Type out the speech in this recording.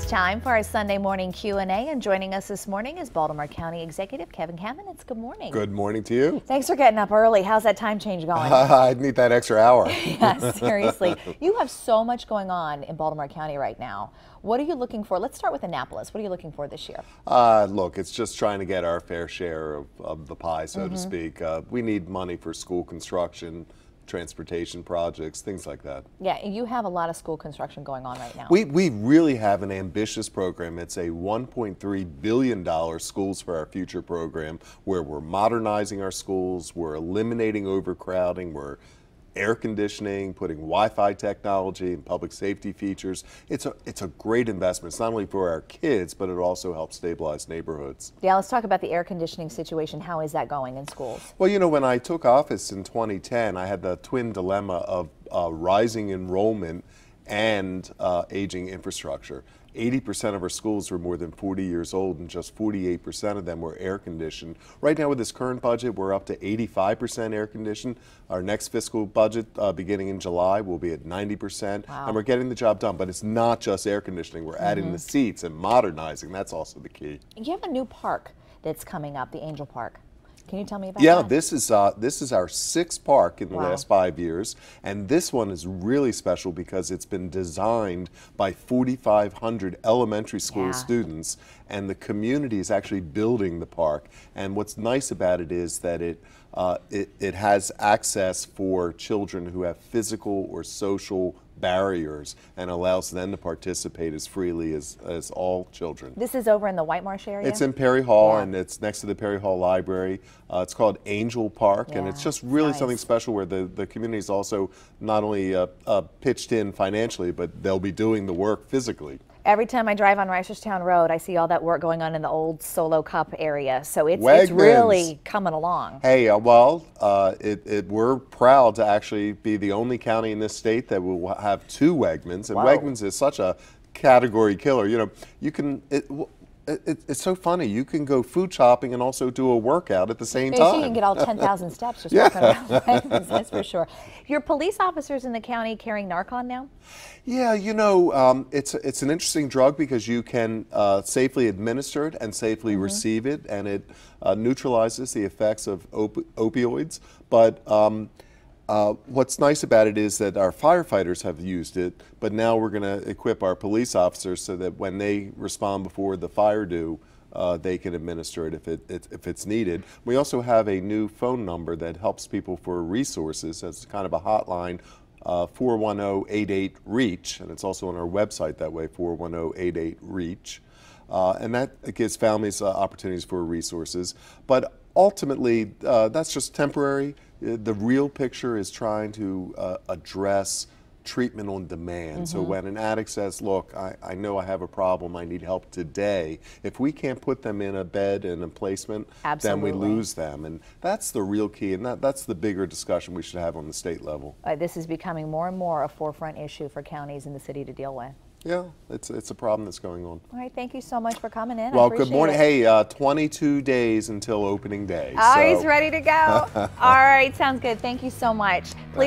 It's time for our Sunday morning Q&A, and joining us this morning is Baltimore County Executive Kevin Kamenetz. Good morning. Good morning to you. Thanks for getting up early. How's that time change going? I'd need that extra hour. Yeah, seriously. You have so much going on in Baltimore County right now. What are you looking for? Let's start with Annapolis. What are you looking for this year? Look, it's just trying to get our fair share of the pie, so to speak. We need money for school construction, transportation projects, things like that. Yeah, you have a lot of school construction going on right now. We really have an ambitious program. It's a $1.3 billion Schools for Our Future program where we're modernizing our schools, we're eliminating overcrowding, we're air conditioning, putting Wi-Fi technology and public safety features. It's a great investment. It's not only for our kids, but it also helps stabilize neighborhoods. Yeah, let's talk about the air conditioning situation. How is that going in schools? Well, you know, when I took office in 2010, I had the twin dilemma of rising enrollment and aging infrastructure. 80% of our schools were more than 40 years old, and just 48% of them were air conditioned. Right now with this current budget, we're up to 85% air conditioned. Our next fiscal budget, beginning in July, will be at 90%. Wow. And we're getting the job done, but it's not just air conditioning. We're adding the seats and modernizing. That's also the key. You have a new park that's coming up, the Angel Park. Can you tell me about that? Yeah, this is our sixth park in the last 5 years, and this one is really special because it's been designed by 4,500 elementary school students, and the community is actually building the park. And what's nice about it is that it has access for children who have physical or social barriers and allows them to participate as freely as all children. This is over in the White Marsh area? It's in Perry Hall, and it's next to the Perry Hall Library. It's called Angel Park, and it's just really something special where the community is also not only pitched in financially, but they'll be doing the work physically. Every time I drive on Reichertown Road, I see all that work going on in the old Solo Cup area. So it's really coming along. Hey, well, we're proud to actually be the only county in this state that will have two Wegmans. And Wegmans is such a category killer. You know, you can... It's so funny. You can go food shopping and also do a workout at the same time. You can get all 10,000 steps just walking around. That's for sure. Your police officers in the county carrying Narcan now? Yeah, you know, it's an interesting drug because you can safely administer it and safely receive it, and it neutralizes the effects of opioids. But what's nice about it is that our firefighters have used it, but now we're going to equip our police officers so that when they respond before the fire do, they can administer it if it's needed. We also have a new phone number that helps people for resources. It's kind of a hotline, 41088REACH, and it's also on our website that way, 41088REACH. And that gives families opportunities for resources. But ultimately, that's just temporary. The real picture is trying to address treatment on demand. So when an addict says, look, I know I have a problem, I need help today, if we can't put them in a bed and a placement, then we lose them. And that's the real key, and that's the bigger discussion we should have on the state level. This is becoming more and more a forefront issue for counties in the city to deal with. Yeah, it's a problem that's going on. All right, thank you so much for coming in. Well, good morning. Hey, 22 days until opening day. Oh, so he's ready to go. All right, sounds good. Thank you so much. Please